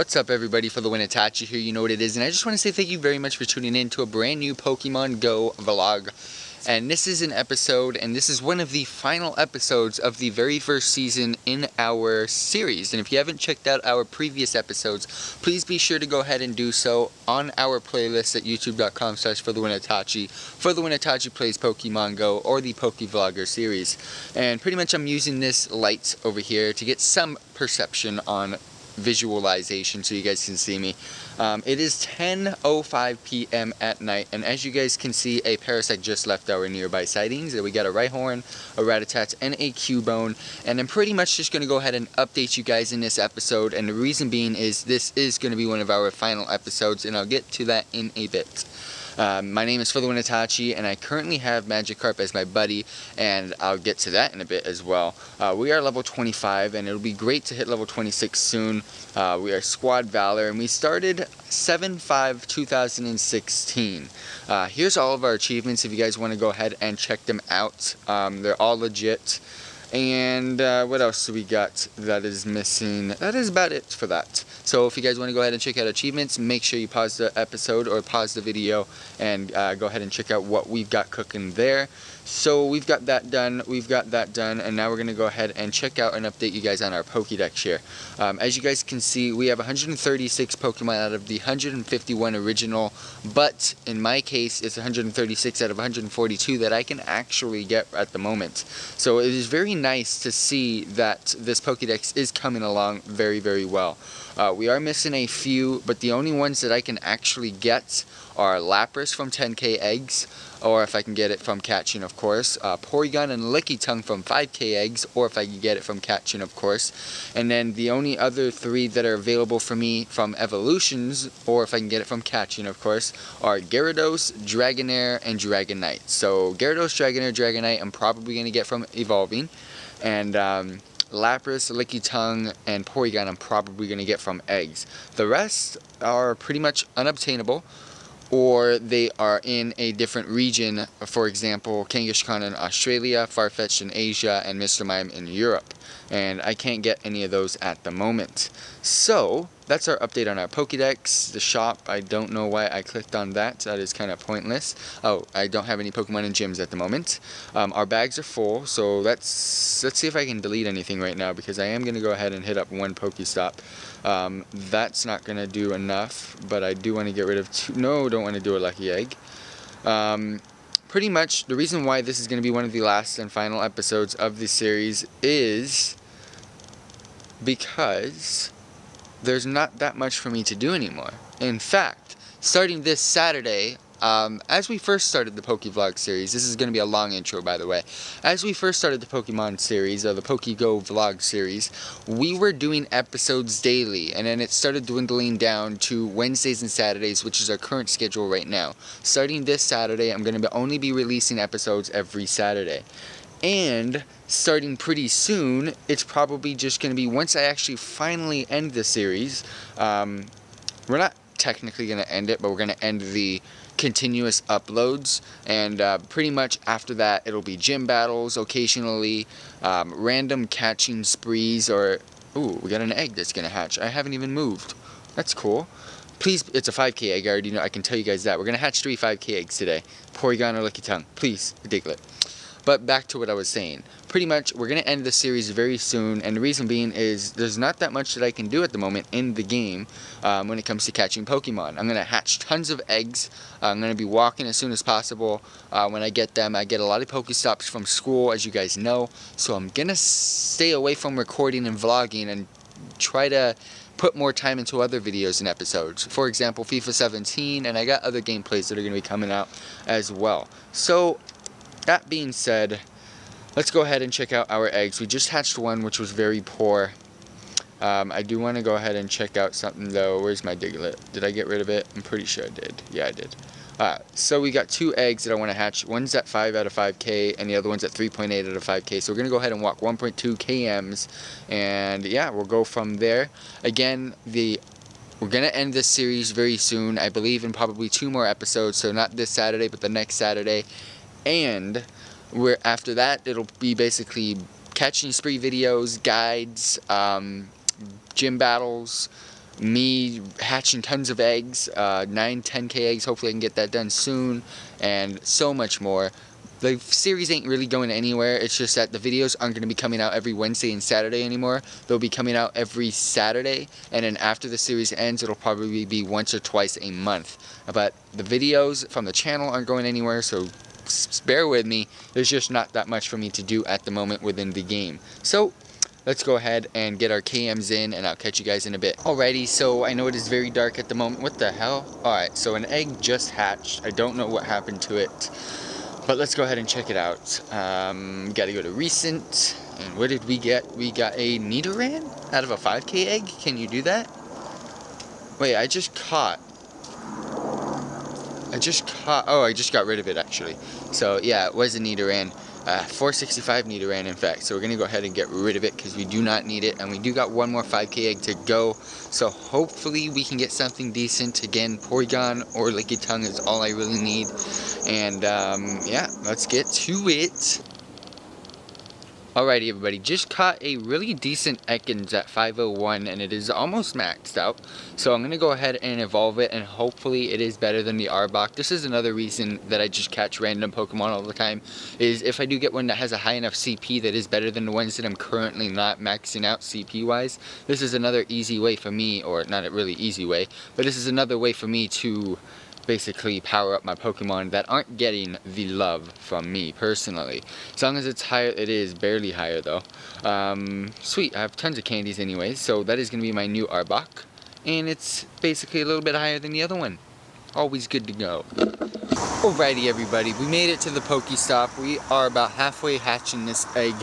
What's up, everybody? For the win, Itachi here. You know what it is, and I just want to say thank you very much for tuning in to a brand new Pokemon Go vlog. And this is an episode, and this is one of the final episodes of the very first season in our series. And if you haven't checked out our previous episodes, please be sure to go ahead and do so on our playlist at youtube.com/ForTheWinItachi, For The Win Itachi Plays Pokemon Go, or the Pokevlogger series. And pretty much I'm using this lights over here to get some perception on visualization so you guys can see me. It is 10:05 p.m. at night, and as you guys can see, a parasite just left our nearby sightings. We got a Rhyhorn, a Rattatat, and a Cubone, and I'm pretty much just going to go ahead and update you guys in this episode, and the reason being is this is going to be one of our final episodes, and I'll get to that in a bit. My name is FTWitachi, and I currently have Magikarp as my buddy, and I'll get to that in a bit as well. We are level 25, and it'll be great to hit level 26 soon. We are Squad Valor, and we started 7/5/2016. Here's all of our achievements if you guys want to go ahead and check them out. They're all legit. And what else do we got that is missing? That is about it for that. So if you guys want to go ahead and check out achievements, make sure you pause the episode or pause the video and go ahead and check out what we've got cooking there. So we've got that done, and now we're going to go ahead and check out and update you guys on our Pokédex here. As you guys can see, we have 136 Pokemon out of the 151 original, but in my case, it's 136 out of 142 that I can actually get at the moment. So it is very nice to see that this Pokédex is coming along very, very well. We are missing a few, but the only ones that I can actually get are Lapras from 10k eggs, or if I can get it from catching, of course. Porygon and Lickitung from 5k eggs, or if I can get it from catching, of course. And then the only other three that are available for me from evolutions, or if I can get it from catching, of course, are Gyarados, Dragonair, and Dragonite. So Gyarados, Dragonair, Dragonite I'm probably going to get from evolving. And Lapras, Lickitung, and Porygon I'm probably going to get from eggs. The rest are pretty much unobtainable, or they are in a different region. For example, Kangaskhan in Australia, Farfetch'd in Asia, and Mr. Mime in Europe. And I can't get any of those at the moment. So that's our update on our Pokédex. The shop, I don't know why I clicked on that. That is kind of pointless. Oh, I don't have any Pokemon in gyms at the moment. Our bags are full, so let's see if I can delete anything right now, because I am going to go ahead and hit up one Pokestop. That's not going to do enough, but I do want to get rid of two. No, don't want to do a lucky egg. Pretty much the reason why this is going to be one of the last and final episodes of this series is because there's not that much for me to do anymore. In fact, starting this Saturday, as we first started the Pokevlog series, this is going to be a long intro, by the way. As we first started the Pokemon series, or the PokeGo vlog series, we were doing episodes daily, and then it started dwindling down to Wednesdays and Saturdays, which is our current schedule right now. Starting this Saturday, I'm going to only be releasing episodes every Saturday. And starting pretty soon, it's probably just going to be, once I actually finally end the series, we're not technically going to end it, but we're going to end the continuous uploads, and pretty much after that it'll be gym battles occasionally, random catching sprees, or ooh, we got an egg that's gonna hatch. I haven't even moved. That's cool. Please, it's a 5k egg. I already know, I can tell you guys that. We're gonna hatch 3 5k eggs today. Porygon or Lickitung, please, Diglett. But back to what I was saying. Pretty much, we're going to end the series very soon, and the reason being is there's not that much that I can do at the moment in the game when it comes to catching Pokemon. I'm going to hatch tons of eggs. I'm going to be walking as soon as possible. When I get them, I get a lot of Pokestops from school, as you guys know, so I'm going to stay away from recording and vlogging and try to put more time into other videos and episodes. For example, FIFA 17, and I got other gameplays that are going to be coming out as well. So that being said, let's go ahead and check out our eggs. We just hatched one, which was very poor. I do want to go ahead and check out something, though. Where's my Diglett? Did I get rid of it? I'm pretty sure I did. Yeah, I did. So we got two eggs that I want to hatch. One's at 5 out of 5k, and the other one's at 3.8 out of 5k. So we're going to go ahead and walk 1.2 kms, and yeah, we'll go from there. Again, we're going to end this series very soon. I believe in probably 2 more episodes, so not this Saturday, but the next Saturday. And we're, after that, it'll be basically catching spree videos, guides, gym battles, me hatching tons of eggs, 9-10K eggs, hopefully I can get that done soon, and so much more. The series ain't really going anywhere, it's just that the videos aren't going to be coming out every Wednesday and Saturday anymore. They'll be coming out every Saturday, and then after the series ends, it'll probably be once or twice a month. But the videos from the channel aren't going anywhere, so bear with me. There's just not that much for me to do at the moment within the game. So let's go ahead and get our KMs in, and I'll catch you guys in a bit. Alrighty, so I know it is very dark at the moment. What the hell? Alright, so an egg just hatched. I don't know what happened to it, but let's go ahead and check it out. Gotta go to recent, and what did we get? We got a Nidoran out of a 5K egg? Can you do that? Wait, I just caught, oh, I just got rid of it actually. So yeah, it was a Nidoran. 465 Nidoran in fact, so we're going to go ahead and get rid of it because we do not need it, and we do got one more 5k egg to go, so hopefully we can get something decent. Again, Porygon or Lickitung is all I really need, and yeah, let's get to it. Alrighty everybody, just caught a really decent Ekans at 501, and it is almost maxed out, so I'm going to go ahead and evolve it, and hopefully it is better than the Arbok. This is another reason that I just catch random Pokemon all the time, is if I do get one that has a high enough CP that is better than the ones that I'm currently not maxing out CP wise, this is another easy way for me, or not a really easy way, but this is another way for me to basically power up my Pokemon that aren't getting the love from me personally. As long as it's higher, it is barely higher though. Sweet, I have tons of candies anyway, so that is going to be my new Arbok, and it's basically a little bit higher than the other one. Always good to go. Alrighty everybody, we made it to the Pokestop. We are about halfway hatching this egg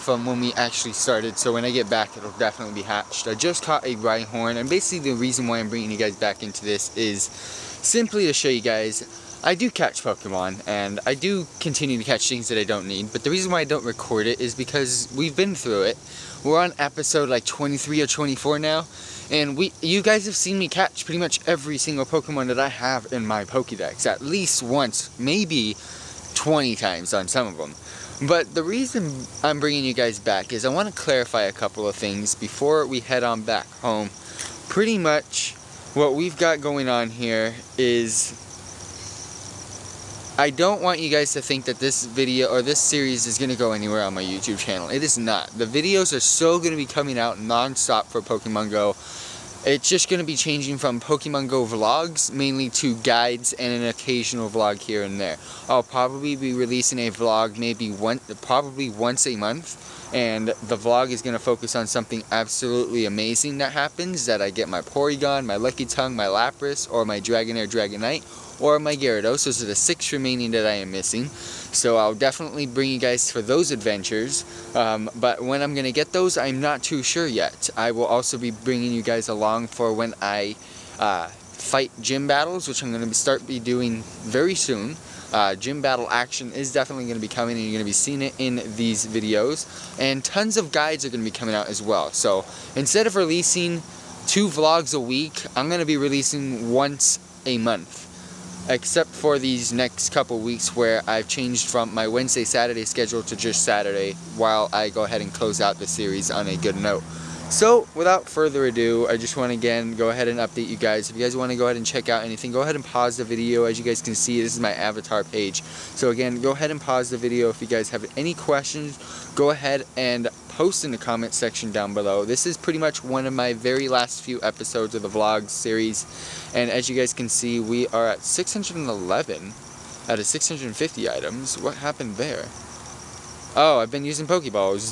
from when we actually started, so when I get back it'll definitely be hatched. I just caught a Rhyhorn, and basically the reason why I'm bringing you guys back into this is simply to show you guys I do catch Pokemon, and I do continue to catch things that I don't need, but the reason why I don't record it is because we've been through it. We're on episode like 23 or 24 now, and you guys have seen me catch pretty much every single Pokemon that I have in my Pokédex, at least once, maybe 20 times on some of them. But the reason I'm bringing you guys back is I want to clarify a couple of things before we head on back home. Pretty much what we've got going on here is I don't want you guys to think that this video or this series is going to go anywhere on my YouTube channel. It is not. The videos are still going to be coming out non-stop for Pokemon Go. It's just going to be changing from Pokemon Go vlogs mainly to guides and an occasional vlog here and there. I'll probably be releasing a vlog maybe probably once a month. And the vlog is going to focus on something absolutely amazing that happens, that I get my Porygon, my Lickitung, my Lapras, or my Dragonair, Dragonite, or my Gyarados. Those are the 6 remaining that I am missing. So I'll definitely bring you guys for those adventures. But when I'm going to get those, I'm not too sure yet. I will also be bringing you guys along for when I fight gym battles, which I'm going to be doing very soon. Gym battle action is definitely going to be coming, and you're going to be seeing it in these videos, and tons of guides are going to be coming out as well. So instead of releasing 2 vlogs a week, I'm going to be releasing once a month, except for these next couple weeks where I've changed from my Wednesday Saturday schedule to just Saturday while I go ahead and close out the series on a good note. So without further ado, I just want to again go ahead and update you guys. If you guys want to go ahead and check out anything, go ahead and pause the video. As you guys can see, this is my avatar page. So again, go ahead and pause the video. If you guys have any questions, go ahead and post in the comment section down below. This is pretty much one of my very last few episodes of the vlog series. And as you guys can see, we are at 611 out of 650 items. What happened there? Oh, I've been using Pokeballs.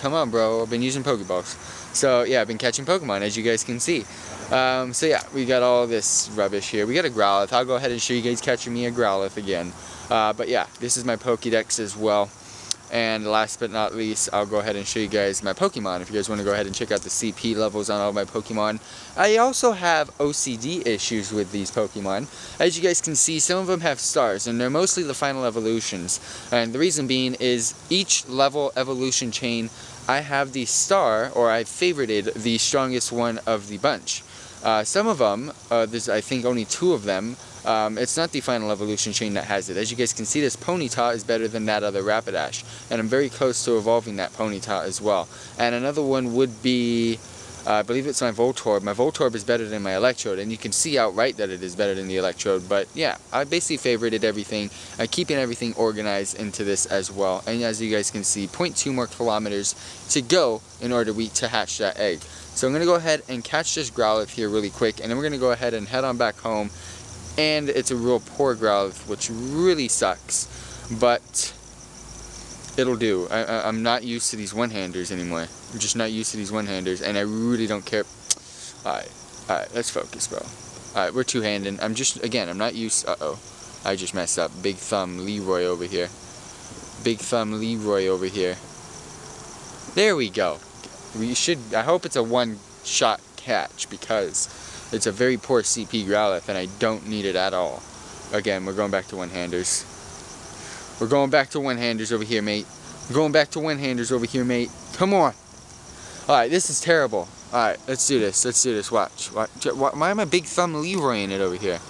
Come on, bro. I've been using Pokeballs. So, yeah, I've been catching Pokemon, as you guys can see. So, yeah, we got all this rubbish here. We got a Growlithe. I'll go ahead and show you guys catching me a Growlithe again. But, yeah, this is my Pokedex as well. And last but not least, I'll go ahead and show you guys my Pokemon. If you guys want to go ahead and check out the CP levels on all my Pokemon. I also have OCD issues with these Pokemon. As you guys can see, some of them have stars, and they're mostly the final evolutions. And the reason being is each level evolution chain, I have the star, or I favorited the strongest one of the bunch. Some of them, there's I think only 2 of them, it's not the final evolution chain that has it. As you guys can see, this Ponyta is better than that other Rapidash, and I'm very close to evolving that Ponyta as well. And another one would be I believe it's on Voltorb. My Voltorb is better than my Electrode, and you can see outright that it is better than the Electrode. But yeah, I basically favorited everything, keeping everything organized into this as well. And as you guys can see, 0.2 more kilometers to go in order to hatch that egg. So I'm going to go ahead and catch this Growlithe here really quick, and then we're going to go ahead and head on back home. And it's a real poor Growlithe, which really sucks, but it'll do. I'm not used to these one-handers anymore. I'm just not used to these one-handers, and I really don't care. Alright, let's focus, bro. Alright, we're two-handing. I'm just, again, I'm not used, uh-oh. I just messed up. Big Thumb Leroy over here. Big Thumb Leroy over here. There we go. We should, I hope it's a one-shot catch, because it's a very poor CP Growlithe, and I don't need it at all. Again, we're going back to one-handers. We're going back to one-handers over here, mate. We're going back to one-handers over here, mate. Come on. Alright, this is terrible. Alright, let's do this. Let's do this. Watch. Why am I Big Thumb Leroy in it over here?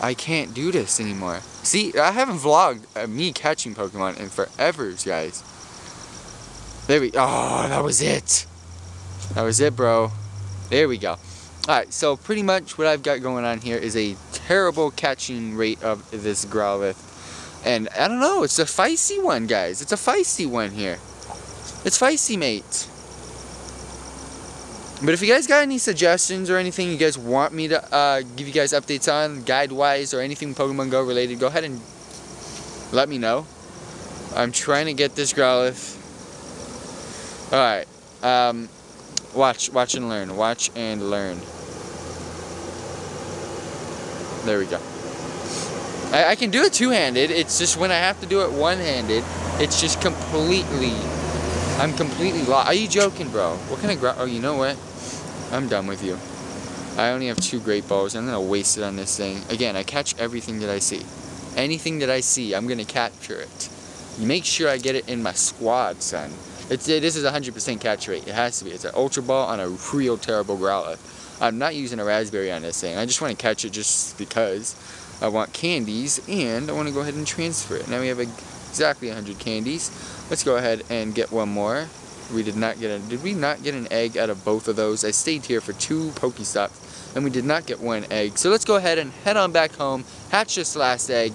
I can't do this anymore. See, I haven't vlogged me catching Pokemon in forever, guys. There we go. Oh, that was it. That was it, bro. There we go. Alright, so pretty much what I've got going on here is a terrible catching rate of this Growlithe. And I don't know, it's a feisty one, guys. It's a feisty one here. It's feisty, mate. But if you guys got any suggestions or anything you guys want me to give you guys updates on, guide-wise, or anything Pokemon Go related, go ahead and let me know. I'm trying to get this Growlithe. Alright, watch and learn. Watch and learn. There we go. I can do it two-handed. It's just when I have to do it one-handed, it's just completely, I'm completely lost. Are you joking, bro? What kind of oh, you know what? I'm done with you. I only have 2 great balls. I'm going to waste it on this thing. Again, I catch everything that I see. Anything that I see, I'm going to capture it. Make sure I get it in my squad, son. This is 100% catch rate. It has to be. It's an Ultra Ball on a real terrible Growlithe. I'm not using a Raspberry on this thing. I just want to catch it just because I want candies, and I want to go ahead and transfer it. Now we have exactly 100 candies. Let's go ahead and get one more. We did not get did we not get an egg out of both of those? I stayed here for 2 Pokestops, and we did not get one egg. So let's go ahead and head on back home, hatch this last egg,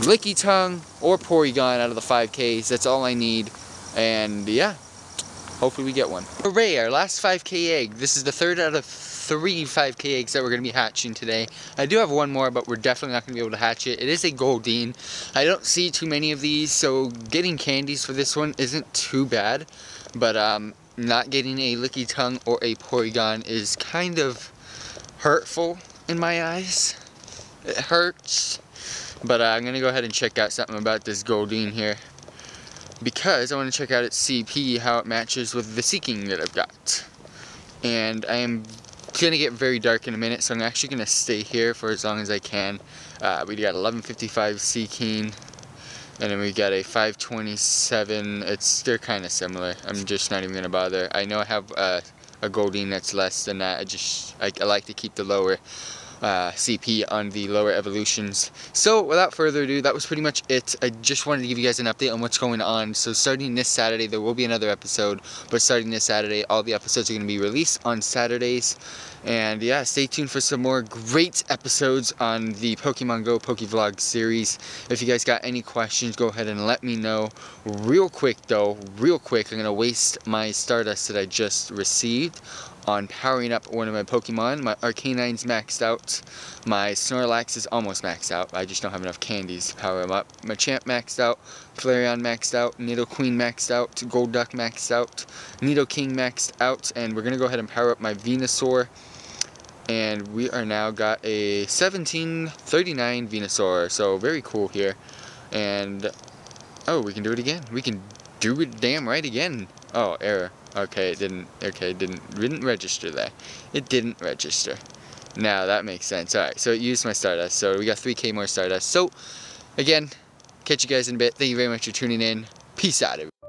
Lickitung or Porygon out of the 5Ks. That's all I need, and yeah, hopefully we get one. Hooray, our last 5K egg. This is the 3rd out of 3 5K eggs that we're going to be hatching today. I do have one more, but we're definitely not going to be able to hatch it. It is a Goldeen. I don't see too many of these, so getting candies for this one isn't too bad. But not getting a Lickitung or a Porygon is kind of hurtful in my eyes. It hurts. But I'm going to go ahead and check out something about this Goldeen here, because I want to check out its CP, how it matches with the Seaking that I've got. And I am gonna get very dark in a minute, so I'm actually gonna stay here for as long as I can. We got 1155 Seaking, and then we got a 527. They're kind of similar. I'm just not even gonna bother. I know I have a Goldeen that's less than that. I like to keep the lower CP on the lower evolutions. So without further ado, that was pretty much it. I just wanted to give you guys an update on what's going on. So starting this Saturday, there will be another episode, but starting this Saturday, all the episodes are going to be released on Saturdays. And yeah, stay tuned for some more great episodes on the Pokemon Go Pokevlog series. If you guys got any questions, go ahead and let me know. Real quick though, real quick, I'm going to waste my Stardust that I just received on powering up one of my Pokemon. My Arcanine's maxed out. My Snorlax is almost maxed out. I just don't have enough candies to power him up. Machamp maxed out. Flareon maxed out. Nidoqueen maxed out. Golduck maxed out. Nidoking maxed out. And we're going to go ahead and power up my Venusaur. And we are now got a 1739 Venusaur. So very cool here. And oh, we can do it again. We can do it damn right again. Oh, error. Okay, it didn't register there. It didn't register. Now that makes sense. Alright, so it used my Stardust. So we got 3K more Stardust. So, again, catch you guys in a bit. Thank you very much for tuning in. Peace out, everybody.